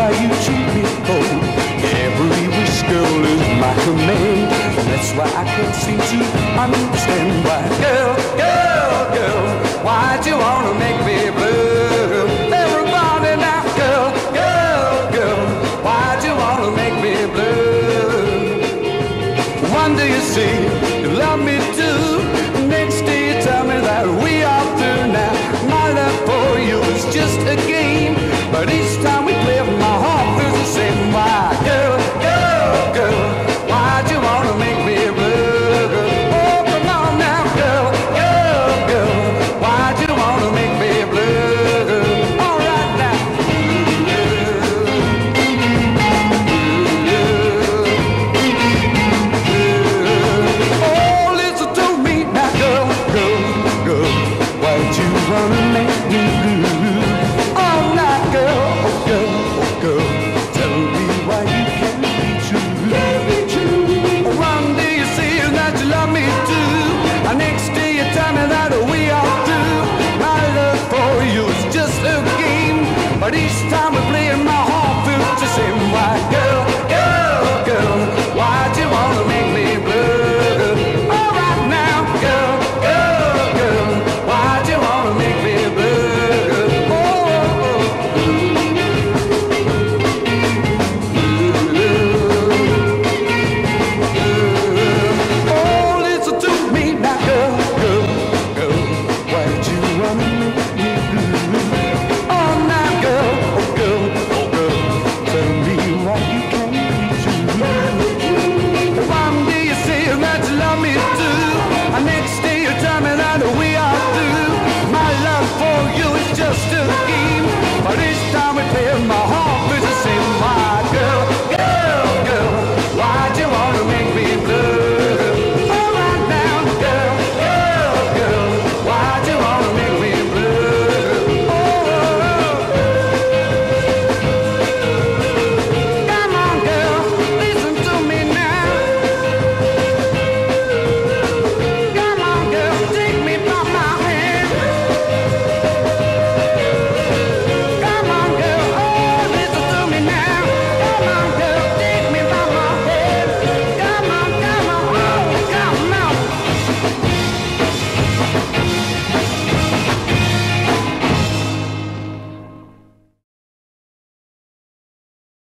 why you treat me cold. Every wish, girl, is my command. That's why I can't seem to understand why. Girl, girl.